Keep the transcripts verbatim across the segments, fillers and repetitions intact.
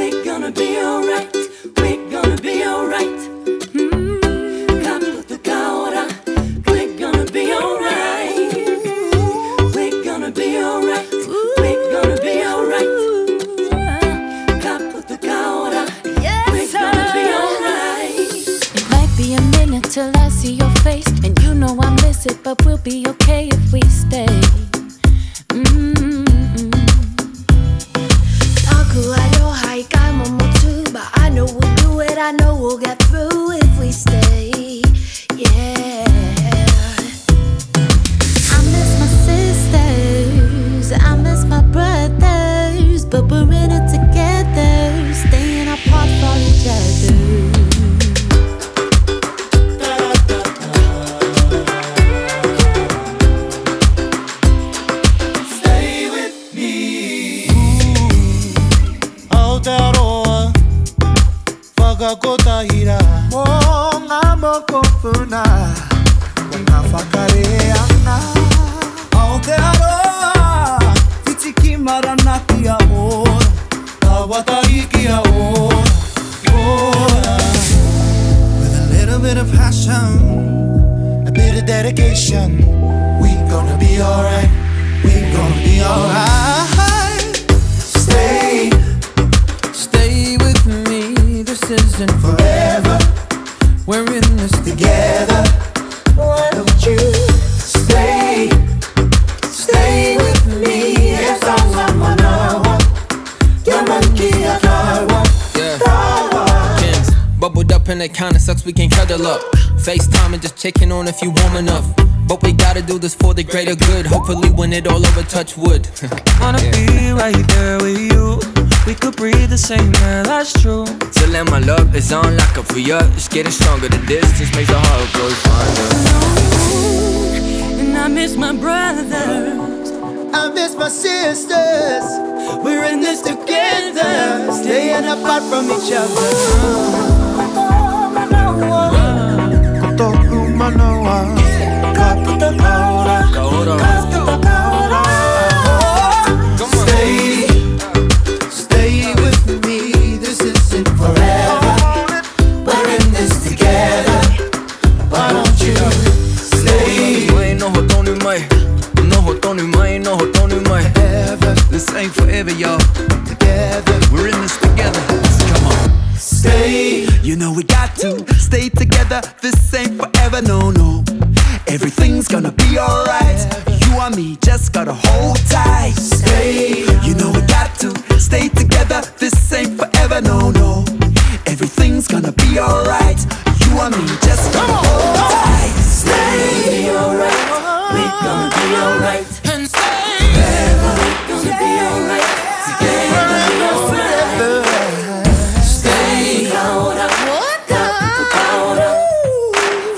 We're gonna be alright, we're gonna be alright. Ka puta ka ora, we're gonna be alright. We're gonna be alright, we're gonna be alright. Ka puta ka ora, we're gonna be alright. It might be a minute till I see your face, and you know I miss it, but we'll be okay if we stay. I know we'll do it, I know we'll get through if we stay, yeah. I miss my sisters, I miss my brothers, but we're in it together, staying apart from each other. Stay with me. Aotearoa, Fagakotahira, monga mokofuna, wanafakareana. Aotearoa, titikimarana kia ora, tawatari kia ora, Kora. With a little bit of passion, a bit of dedication, we gonna be alright, we gonna be alright. And forever, we're in this together. Why don't you stay, stay with me? Yes, I want to. Gems bubbled up and it kinda sucks. We can't cuddle up, FaceTime and just checking on if you warm enough. But we gotta do this for the greater good. Hopefully, when it all over, touch wood. Wanna yeah. be right there with you. We could breathe the same air, that's true. Till then my love is on like a fire. It's getting stronger, the distance makes the heart grow fonder. And I miss my brothers, I miss my sisters. We're in this together, staying apart from each other. Ka puta ka ora. This ain't forever, y'all. Together, we're in this together. Come on, stay. You know we got to stay together. This ain't forever, no, no. Everything's gonna be alright. You and me just gotta hold tight. Stay. You know we got to stay together. This ain't forever, no, no. Everything's gonna be alright. You and me just gotta hold tight. Stay. We're gonna be alright. We're gonna be alright. And stay. We're gonna be alright, together, forever. Stay out of water,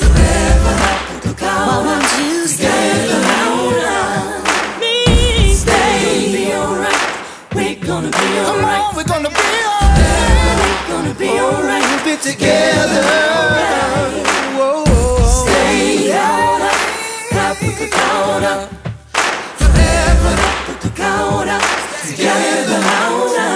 forever. Why won't you stay out of me? Stay, be alright. We're gonna be alright. We're gonna be alright. We're gonna be alright. We'll be together. Stay out of, ka puta ka ora. Together, now.